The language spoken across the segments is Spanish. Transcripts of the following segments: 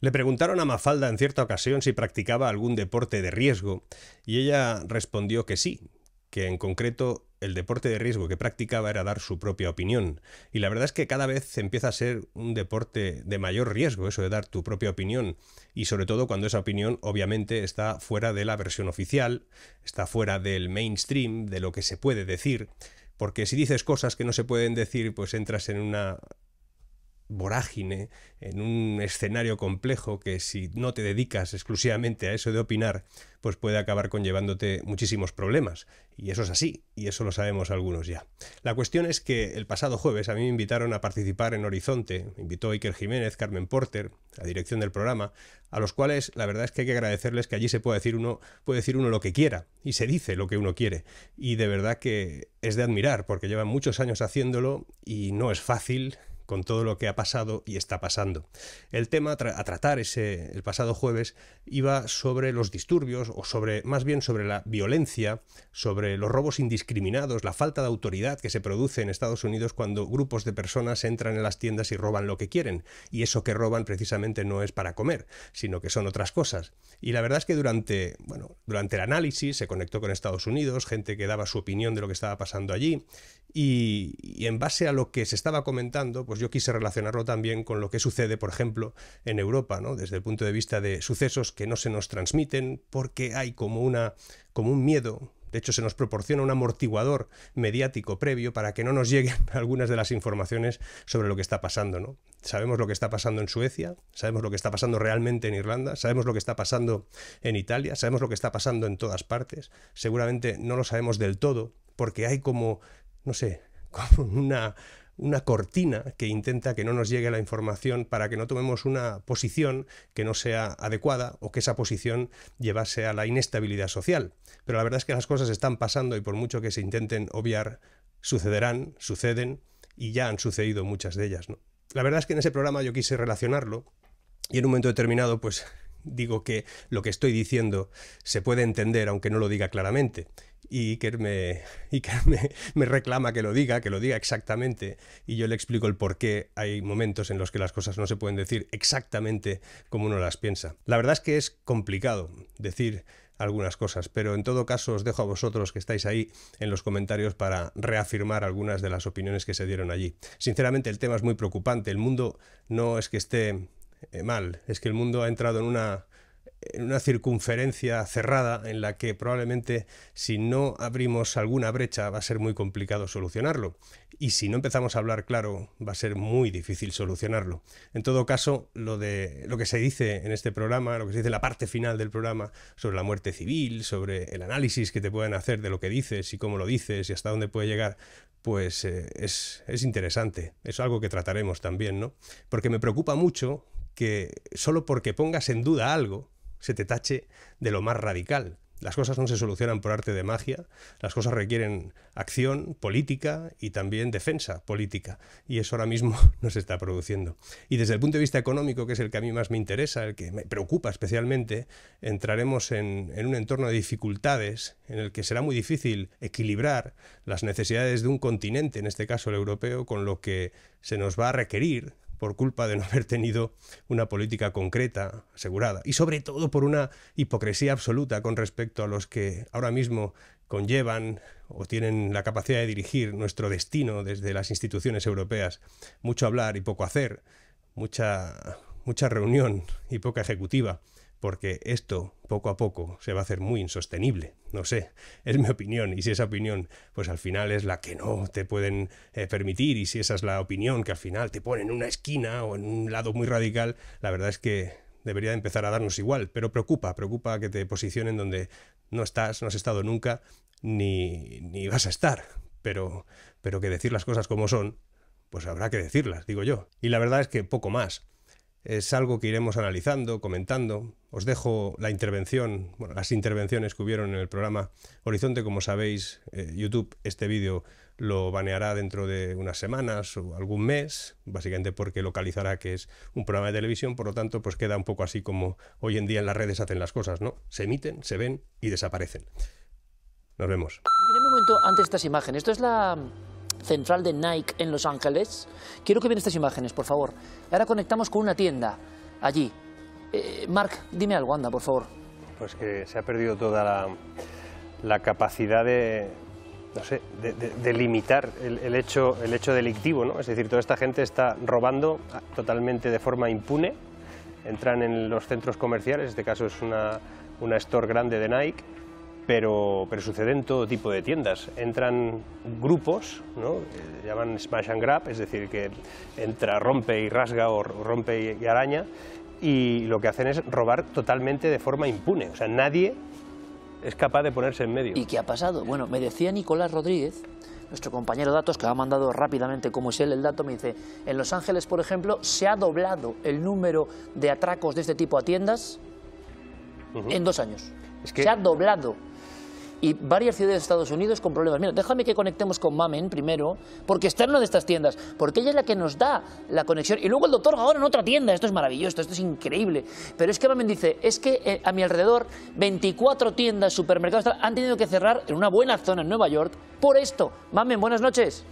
Le preguntaron a Mafalda en cierta ocasión si practicaba algún deporte de riesgo y ella respondió que sí, que en concreto el deporte de riesgo que practicaba era dar su propia opinión. Y la verdad es que cada vez empieza a ser un deporte de mayor riesgo eso de dar tu propia opinión, y sobre todo cuando esa opinión obviamente está fuera de la versión oficial, está fuera del mainstream, de lo que se puede decir, porque si dices cosas que no se pueden decir, pues entras en una vorágine, en un escenario complejo que si no te dedicas exclusivamente a eso de opinar, pues puede acabar conllevándote muchísimos problemas. Y eso es así, y eso lo sabemos algunos ya. La cuestión es que el pasado jueves a mí me invitaron a participar en Horizonte, me invitó Iker Jiménez, Carmen Porter, la dirección del programa, a los cuales la verdad es que hay que agradecerles que allí se puede decir uno lo que quiera, y se dice lo que uno quiere. Y de verdad que es de admirar, porque llevan muchos años haciéndolo y no es fácil con todo lo que ha pasado y está pasando. El tema a tratar el pasado jueves iba sobre los disturbios, o más bien sobre la violencia, sobre los robos indiscriminados, la falta de autoridad que se produce en Estados Unidos cuando grupos de personas entran en las tiendas y roban lo que quieren. Y eso que roban precisamente no es para comer, sino que son otras cosas. Y la verdad es que durante el análisis se conectó con Estados Unidos, gente que daba su opinión de lo que estaba pasando allí, y en base a lo que se estaba comentando, pues yo quise relacionarlo también con lo que sucede, por ejemplo, en Europa, ¿no? Desde el punto de vista de sucesos que no se nos transmiten porque hay como un miedo. De hecho, se nos proporciona un amortiguador mediático previo para que no nos lleguen algunas de las informaciones sobre lo que está pasando, ¿no? Sabemos lo que está pasando en Suecia, sabemos lo que está pasando realmente en Irlanda, sabemos lo que está pasando en Italia, sabemos lo que está pasando en todas partes. Seguramente no lo sabemos del todo porque hay como una cortina que intenta que no nos llegue la información para que no tomemos una posición que no sea adecuada o que esa posición llevase a la inestabilidad social. Pero la verdad es que las cosas están pasando y por mucho que se intenten obviar, suceden y ya han sucedido muchas de ellas, ¿no? La verdad es que en ese programa yo quise relacionarlo y en un momento determinado pues digo que lo que estoy diciendo se puede entender aunque no lo diga claramente. Y Iker me reclama que lo diga exactamente, y yo le explico el por qué hay momentos en los que las cosas no se pueden decir exactamente como uno las piensa. La verdad es que es complicado decir algunas cosas, pero en todo caso os dejo a vosotros que estáis ahí en los comentarios para reafirmar algunas de las opiniones que se dieron allí. Sinceramente el tema es muy preocupante, el mundo no es que esté mal, es que el mundo ha entrado en una circunferencia cerrada en la que probablemente si no abrimos alguna brecha va a ser muy complicado solucionarlo, y si no empezamos a hablar claro va a ser muy difícil solucionarlo. En todo caso, lo que se dice en este programa, lo que se dice en la parte final del programa sobre la muerte civil, sobre el análisis que te pueden hacer de lo que dices y cómo lo dices y hasta dónde puede llegar, pues es interesante. Es algo que trataremos también, ¿no? Porque me preocupa mucho que solo porque pongas en duda algo se te tache de lo más radical. Las cosas no se solucionan por arte de magia, las cosas requieren acción política y también defensa política, y eso ahora mismo no se está produciendo. Y desde el punto de vista económico, que es el que a mí más me interesa, el que me preocupa especialmente, entraremos en un entorno de dificultades en el que será muy difícil equilibrar las necesidades de un continente, en este caso el europeo, con lo que se nos va a requerir por culpa de no haber tenido una política concreta, asegurada, y sobre todo por una hipocresía absoluta con respecto a los que ahora mismo conllevan o tienen la capacidad de dirigir nuestro destino desde las instituciones europeas. Mucho hablar y poco hacer, mucha reunión y poca ejecutiva, porque esto poco a poco se va a hacer muy insostenible. No sé, es mi opinión, y si esa opinión pues al final es la que no te pueden permitir, y si esa es la opinión que al final te pone en una esquina o en un lado muy radical, la verdad es que debería empezar a darnos igual, pero preocupa que te posicionen donde no estás, no has estado nunca, ni vas a estar, pero que decir las cosas como son, pues habrá que decirlas, digo yo. Y la verdad es que poco más. Es algo que iremos analizando, comentando. Os dejo la intervención, bueno, las intervenciones que hubieron en el programa Horizonte. Como sabéis, YouTube este vídeo lo baneará dentro de unas semanas o algún mes, básicamente porque localizará que es un programa de televisión, por lo tanto, pues queda un poco así como hoy en día en las redes hacen las cosas, ¿no? Se emiten, se ven y desaparecen. Nos vemos. Miren un momento antes estas imágenes. Esto es la central de Nike en Los Ángeles. Quiero que vean estas imágenes, por favor. Ahora conectamos con una tienda allí, Marc, dime algo, anda, por favor. Pues que se ha perdido toda la capacidad de, no sé, de limitar el hecho delictivo, ¿no? Es decir, toda esta gente está robando totalmente de forma impune, entran en los centros comerciales, en este caso es una store grande de Nike, pero sucede en todo tipo de tiendas. Entran grupos, ¿no? Llaman smash and grab, es decir, que entra, rompe y rasga o rompe y araña, y lo que hacen es robar totalmente de forma impune, o sea, nadie es capaz de ponerse en medio. ¿Y qué ha pasado? Bueno, me decía Nicolás Rodríguez, nuestro compañero de datos, que ha mandado rápidamente, como es él, el dato, me dice, en Los Ángeles, por ejemplo, se ha doblado el número de atracos de este tipo a tiendas en 2 años. Es que... Se ha doblado. Y varias ciudades de Estados Unidos con problemas. Mira, déjame que conectemos con Mamen primero, porque está en una de estas tiendas, porque ella es la que nos da la conexión. Y luego el doctor ahora en otra tienda. Esto es maravilloso, esto es increíble. Pero es que Mamen dice, es que a mi alrededor 24 tiendas, supermercados, han tenido que cerrar en una buena zona en Nueva York por esto. Mamen, buenas noches.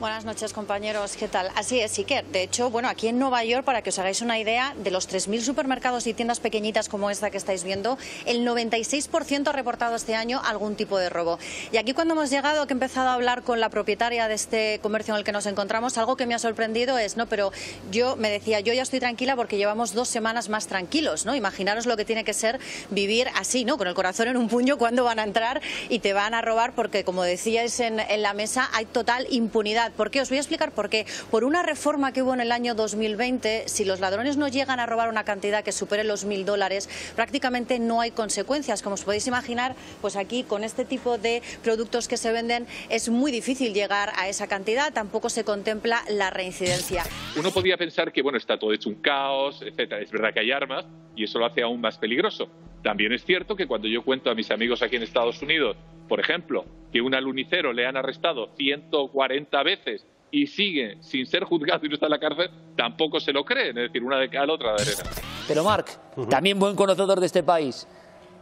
Buenas noches, compañeros. ¿Qué tal? Así es, Iker. De hecho, bueno, aquí en Nueva York, para que os hagáis una idea, de los 3.000 supermercados y tiendas pequeñitas como esta que estáis viendo, el 96% ha reportado este año algún tipo de robo. Y aquí cuando hemos llegado, que he empezado a hablar con la propietaria de este comercio en el que nos encontramos, algo que me ha sorprendido es, no, pero yo me decía, yo ya estoy tranquila porque llevamos 2 semanas más tranquilos, ¿no? Imaginaros lo que tiene que ser vivir así, ¿no? Con el corazón en un puño cuando van a entrar y te van a robar porque, como decíais en la mesa, hay total impunidad. ¿Por qué? Os voy a explicar por qué. Por una reforma que hubo en el año 2020, si los ladrones no llegan a robar una cantidad que supere los $1.000, prácticamente no hay consecuencias. Como os podéis imaginar, pues aquí con este tipo de productos que se venden es muy difícil llegar a esa cantidad, tampoco se contempla la reincidencia. Uno podía pensar que, bueno, está todo hecho un caos, etcétera. Es verdad que hay armas y eso lo hace aún más peligroso. También es cierto que cuando yo cuento a mis amigos aquí en Estados Unidos, por ejemplo, que un alunicero le han arrestado 140 veces y sigue sin ser juzgado y no está en la cárcel, tampoco se lo creen, es decir, una de cada otra de arena. Pero Marc, también buen conocedor de este país,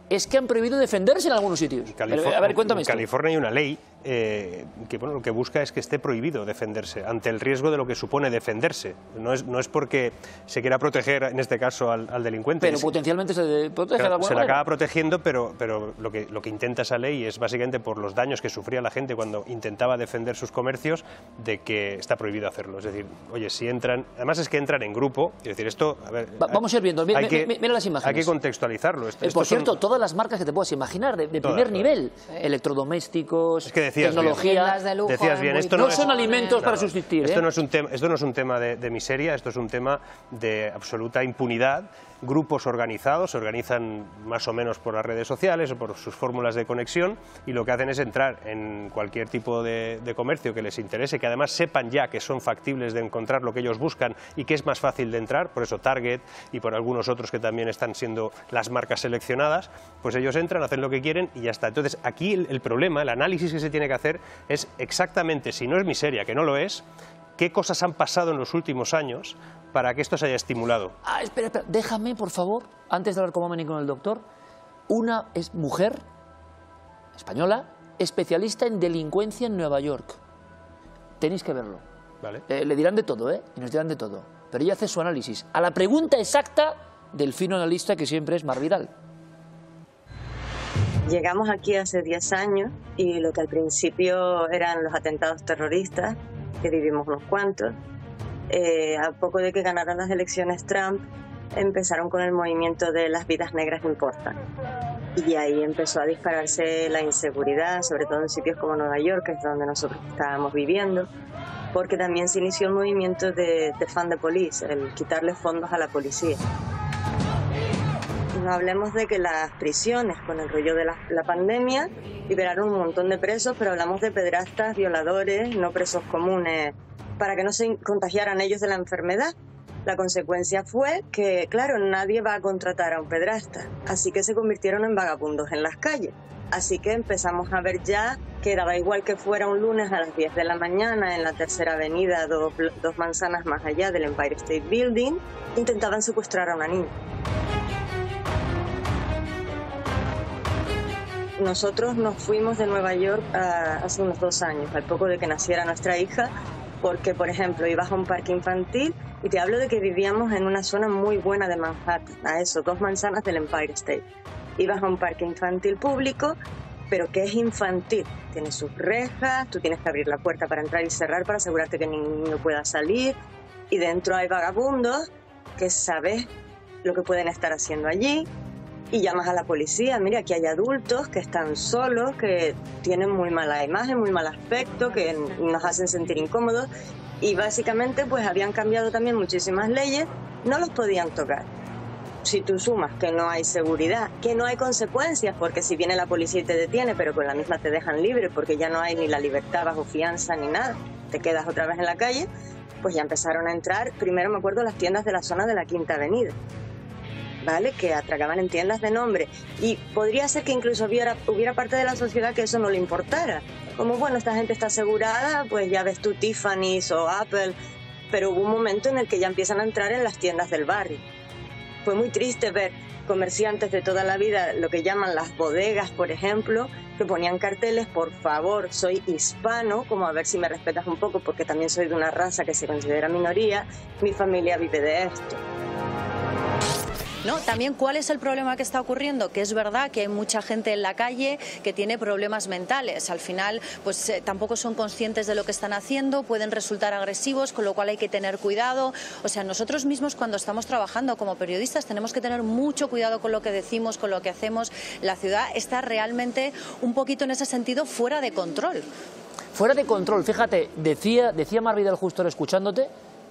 es que han prohibido defenderse en algunos sitios. A ver, cuéntame esto. En California hay una ley que, bueno, lo que busca es que esté prohibido defenderse ante el riesgo de lo que supone defenderse. No es porque se quiera proteger, en este caso, al delincuente. Pero potencialmente se protege, claro, de alguna manera. Se le acaba protegiendo, pero lo que intenta esa ley es básicamente por los daños que sufría la gente cuando intentaba defender sus comercios, de que está prohibido hacerlo. Es decir, oye, si entran... Además es que entran en grupo. Es decir, esto... A ver, vamos a ir viendo. Mira las imágenes. Hay que contextualizarlo. Por cierto, todas las marcas que te puedas imaginar de primer nivel. Electrodomésticos... Es que decías tecnología, de lujo, decías bien, esto no son alimentos para subsistir. Esto no es un tema, de miseria, esto es un tema de absoluta impunidad. Grupos organizados, se organizan más o menos por las redes sociales o por sus fórmulas de conexión, y lo que hacen es entrar en cualquier tipo de comercio que les interese, que además sepan ya que son factibles de encontrar lo que ellos buscan y que es más fácil de entrar, por eso Target y por algunos otros que también están siendo las marcas seleccionadas, pues ellos entran, hacen lo que quieren y ya está. Entonces aquí el problema, el análisis que se tiene que hacer es exactamente, si no es miseria, que no lo es, qué cosas han pasado en los últimos años para que esto se haya estimulado. Ah, espera, espera, déjame, por favor, antes de hablar con Mamen y con el doctor, una es mujer española, especialista en delincuencia en Nueva York. Tenéis que verlo. Vale. Le dirán de todo, ¿eh? Y nos dirán de todo. Pero ella hace su análisis a la pregunta exacta del fino analista que siempre es Marc Vidal. Llegamos aquí hace 10 años y lo que al principio eran los atentados terroristas, que vivimos unos cuantos, a poco de que ganaron las elecciones Trump, empezaron con el movimiento de las vidas negras importan. Y ahí empezó a dispararse la inseguridad, sobre todo en sitios como Nueva York, que es donde nosotros estábamos viviendo, porque también se inició el movimiento de Defund the Police, el quitarle fondos a la policía. No hablemos de que las prisiones, con el rollo de la pandemia, liberaron un montón de presos, pero hablamos de pederastas, violadores, no presos comunes, para que no se contagiaran ellos de la enfermedad. La consecuencia fue que, claro, nadie va a contratar a un pederasta, así que se convirtieron en vagabundos en las calles. Así que empezamos a ver ya que daba igual que fuera un lunes a las 10 de la mañana en la Tercera Avenida, dos manzanas más allá del Empire State Building, intentaban secuestrar a una niña. Nosotros nos fuimos de Nueva York hace unos 2 años, al poco de que naciera nuestra hija, porque, por ejemplo, ibas a un parque infantil y te hablo de que vivíamos en una zona muy buena de Manhattan, a eso, 2 manzanas del Empire State. Ibas a un parque infantil público, pero que es infantil. Tiene sus rejas, tú tienes que abrir la puerta para entrar y cerrar para asegurarte que ningún niño pueda salir. Y dentro hay vagabundos que sabes lo que pueden estar haciendo allí y llamas a la policía. Mira, aquí hay adultos que están solos, que tienen muy mala imagen, muy mal aspecto, que nos hacen sentir incómodos. Y básicamente pues habían cambiado también muchísimas leyes, no los podían tocar. Si tú sumas que no hay seguridad, que no hay consecuencias, porque si viene la policía y te detiene, pero con la misma te dejan libre porque ya no hay ni la libertad bajo fianza ni nada, te quedas otra vez en la calle, pues ya empezaron a entrar, primero me acuerdo, las tiendas de la zona de la Quinta Avenida, ¿vale? Que atracaban en tiendas de nombre. Y podría ser que incluso hubiera parte de la sociedad que eso no le importara. Como, bueno, esta gente está asegurada, pues ya ves tú Tiffany's o Apple, pero hubo un momento en el que ya empiezan a entrar en las tiendas del barrio. Fue muy triste ver comerciantes de toda la vida, lo que llaman las bodegas, por ejemplo, que ponían carteles, por favor, soy hispano, como a ver si me respetas un poco, porque también soy de una raza que se considera minoría, mi familia vive de esto. No, también cuál es el problema que está ocurriendo, que es verdad que hay mucha gente en la calle que tiene problemas mentales, al final pues tampoco son conscientes de lo que están haciendo, pueden resultar agresivos, con lo cual hay que tener cuidado. O sea, nosotros mismos cuando estamos trabajando como periodistas tenemos que tener mucho cuidado con lo que decimos, con lo que hacemos. La ciudad está realmente un poquito en ese sentido fuera de control. Fuera de control, fíjate, decía Marc Vidal justo escuchándote,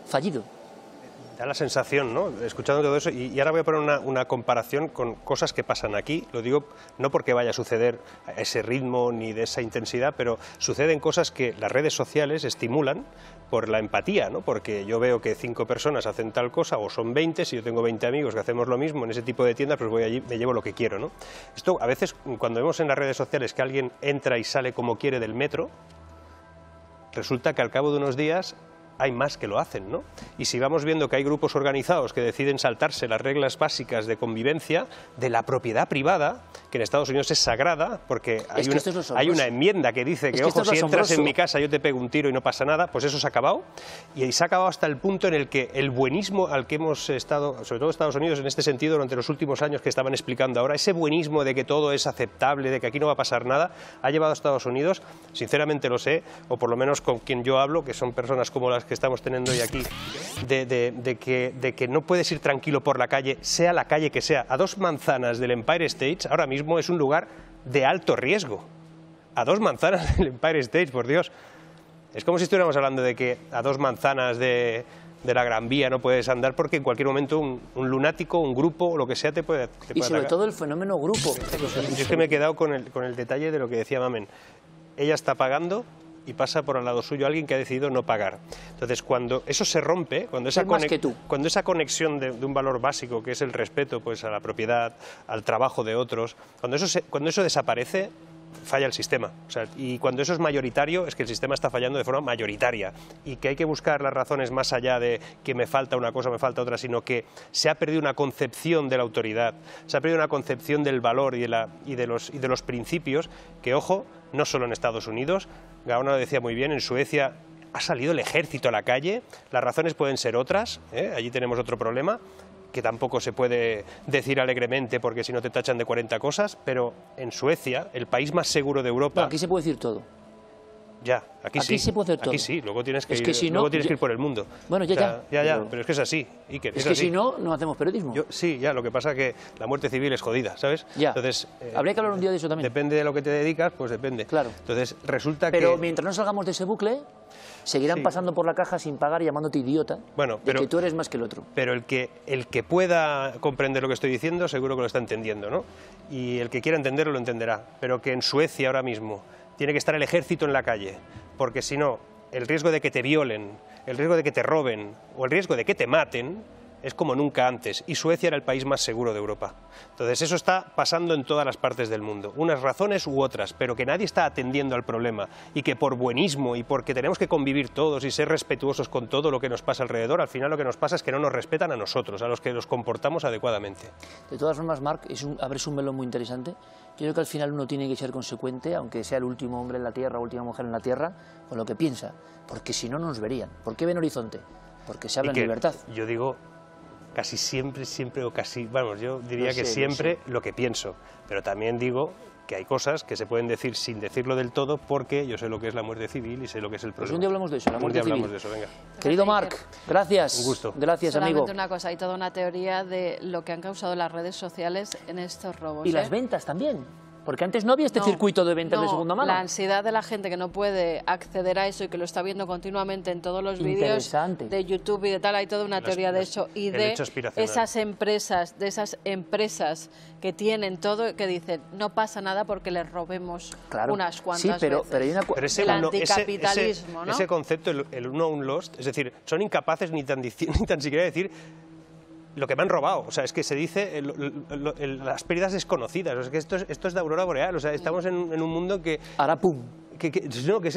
fallido. Da la sensación, ¿no?, escuchando todo eso, y ahora voy a poner una comparación con cosas que pasan aquí, lo digo no porque vaya a suceder a ese ritmo ni de esa intensidad, pero suceden cosas que las redes sociales estimulan por la empatía, ¿no?, porque yo veo que 5 personas hacen tal cosa, o son 20, si yo tengo 20 amigos que hacemos lo mismo en ese tipo de tiendas, pues voy allí, me llevo lo que quiero, ¿no? Esto a veces, cuando vemos en las redes sociales que alguien entra y sale como quiere del metro, resulta que al cabo de unos días hay más que lo hacen, ¿no? Y si vamos viendo que hay grupos organizados que deciden saltarse las reglas básicas de convivencia de la propiedad privada, que en Estados Unidos es sagrada, porque hay una enmienda que dice que, ojo, si entras en mi casa yo te pego un tiro y no pasa nada, pues eso se ha acabado, y se ha acabado hasta el punto en el que el buenismo al que hemos estado, sobre todo Estados Unidos en este sentido, durante los últimos años que estaban explicando ahora, ese buenismo de que todo es aceptable, de que aquí no va a pasar nada, ha llevado a Estados Unidos, sinceramente lo sé, o por lo menos con quien yo hablo, que son personas como las que estamos teniendo hoy aquí, de que no puedes ir tranquilo por la calle, sea la calle que sea. A 2 manzanas del Empire State ahora mismo es un lugar de alto riesgo. A 2 manzanas del Empire State, por Dios. Es como si estuviéramos hablando de que a 2 manzanas de la Gran Vía no puedes andar porque en cualquier momento un lunático, un grupo, lo que sea, te puede sobre atacar. Todo el fenómeno grupo. Yo es que me he quedado con el detalle de lo que decía Mamen. Ella está pagando y pasa por al lado suyo alguien que ha decidido no pagar. Entonces, cuando eso se rompe, cuando esa conexión de un valor básico, que es el respeto pues, a la propiedad, al trabajo de otros, cuando eso desaparece, falla el sistema. O sea, y cuando eso es mayoritario, es que el sistema está fallando de forma mayoritaria. Y que hay que buscar las razones más allá de que me falta una cosa, me falta otra, sino que se ha perdido una concepción de la autoridad, se ha perdido una concepción del valor y de los principios que, ojo, no solo en Estados Unidos, Gaona lo decía muy bien, en Suecia ha salido el ejército a la calle, las razones pueden ser otras, ¿eh? Allí tenemos otro problema, que tampoco se puede decir alegremente porque si no te tachan de 40 cosas, pero en Suecia, el país más seguro de Europa... No, aquí se puede decir todo. Ya, aquí sí. Se puede hacer todo. Aquí sí, luego tienes que, ir por el mundo. Bueno, pero es que es así, Iker. Es que si no, no hacemos periodismo. Lo que pasa es que la muerte civil es jodida, ¿sabes? Ya. Entonces, habría que hablar un día de eso también. Depende de lo que te dedicas, pues depende. Claro. Entonces, resulta que... Pero mientras no salgamos de ese bucle, seguirán pasando por la caja sin pagar, llamándote idiota, que tú eres más que el otro. Pero el que pueda comprender lo que estoy diciendo, seguro que lo está entendiendo, ¿no? Y el que quiera entenderlo, lo entenderá. Pero que en Suecia ahora mismo tiene que estar el ejército en la calle, porque si no, el riesgo de que te violen, el riesgo de que te roben o el riesgo de que te maten es como nunca antes, y Suecia era el país más seguro de Europa. Entonces eso está pasando en todas las partes del mundo, unas razones u otras, pero que nadie está atendiendo al problema, y que por buenismo y porque tenemos que convivir todos y ser respetuosos con todo lo que nos pasa alrededor, al final lo que nos pasa es que no nos respetan a nosotros, a los que nos comportamos adecuadamente. De todas formas, Marc, abres un melón muy interesante. Yo creo que al final uno tiene que ser consecuente, aunque sea el último hombre en la Tierra o última mujer en la Tierra, con lo que piensa, porque si no, no nos verían. ¿Por qué ven Horizonte? Porque se habla en libertad. Yo digo, casi siempre, o casi, vamos, yo diría que siempre lo que pienso, pero también digo que hay cosas que se pueden decir sin decirlo del todo, porque yo sé lo que es la muerte civil y sé lo que es el problema. Pues un día hablamos de eso, la muerte civil. Un día hablamos de eso, venga. Querido Marc, gracias. Un gusto. Gracias, solamente amigo. Una cosa, hay toda una teoría de lo que han causado las redes sociales en estos robos. Y las ventas también, porque antes no había este circuito de ventas de segunda mano. La ansiedad de la gente que no puede acceder a eso y que lo está viendo continuamente en todos los vídeos de YouTube y de tal, hay toda una teoría de eso y de esas empresas que tienen todo, que dicen, no pasa nada porque les robemos unas cuantas veces. Sí, pero hay una anticapitalismo, ¿no? Ese concepto, el unknown lost, es decir, son incapaces ni tan siquiera decir lo que me han robado, o sea, es que se dice las pérdidas desconocidas, o sea, que esto es de Aurora Boreal, o sea, estamos en un mundo que... Ahora pum. Que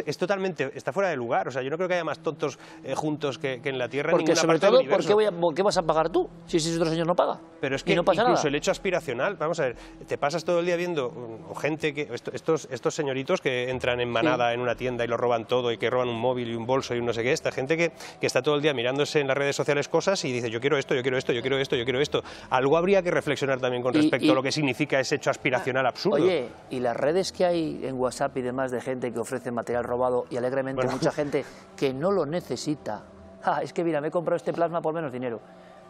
es totalmente, está fuera de lugar, o sea, yo no creo que haya más tontos juntos que en la Tierra. Porque sobre todo, ¿por qué vas a pagar tú si esos otros años no paga? Pero es que no pasa incluso nada. El hecho aspiracional, vamos a ver, te pasas todo el día viendo gente, estos señoritos que entran en manada en una tienda y lo roban todo, y que roban un móvil y un bolso y un no sé qué, esta gente que está todo el día mirándose en las redes sociales cosas y dice, yo quiero esto, yo quiero esto, yo quiero esto, yo quiero esto. Algo habría que reflexionar también con respecto a lo que significa ese hecho aspiracional absurdo. Oye, y las redes que hay en WhatsApp y demás de gente que ofrece material robado y alegremente mucha gente que no lo necesita. Ah, es que mira, me he comprado este plasma por menos dinero.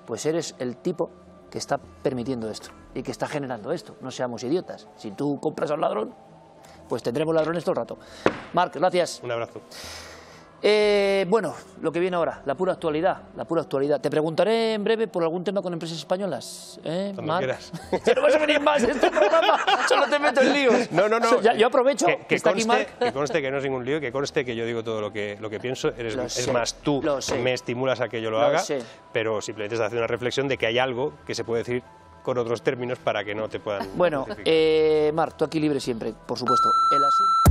Pues eres el tipo que está permitiendo esto y que está generando esto. No seamos idiotas. Si tú compras a un ladrón, pues tendremos ladrones todo el rato. Marc, gracias. Un abrazo. Bueno, lo que viene ahora, la pura actualidad, la pura actualidad. Te preguntaré en breve por algún tema con empresas españolas, Marc. Ya no vas a venir más en este programa, solo te meto en líos. No, yo aprovecho que está conste, aquí Marc. Que conste que no es ningún lío, que conste que yo digo todo lo que pienso. Es más, tú me estimulas a que yo lo haga, pero simplemente estás haciendo una reflexión de que hay algo que se puede decir con otros términos para que no te puedan... Bueno, Marc, tú aquí libre siempre, por supuesto. El asunto...